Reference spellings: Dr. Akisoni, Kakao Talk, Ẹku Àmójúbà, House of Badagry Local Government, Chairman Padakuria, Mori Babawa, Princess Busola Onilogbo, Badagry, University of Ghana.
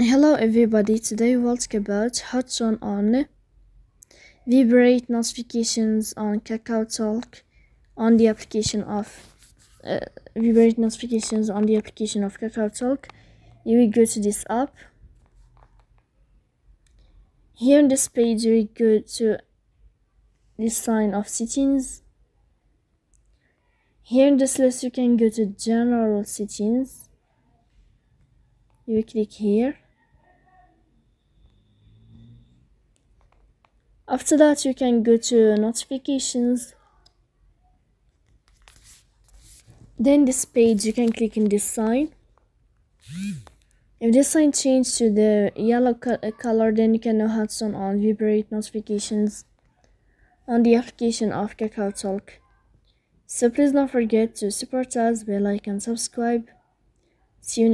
Hello everybody, today we'll talk about how to turn on vibrate notifications on Kakao Talk on the application of vibrate notifications on the application of Kakao Talk. You will go to this app. Here on this page you will go to this sign of settings. Here in this list you can go to general settings. You click here. After that you can go to notifications. Then this page you can click in this sign. If this sign changes to the yellow color, then you can now have some on vibrate notifications on the application of Kakao Talk. So please don't forget to support us, bell like and subscribe. See you next time.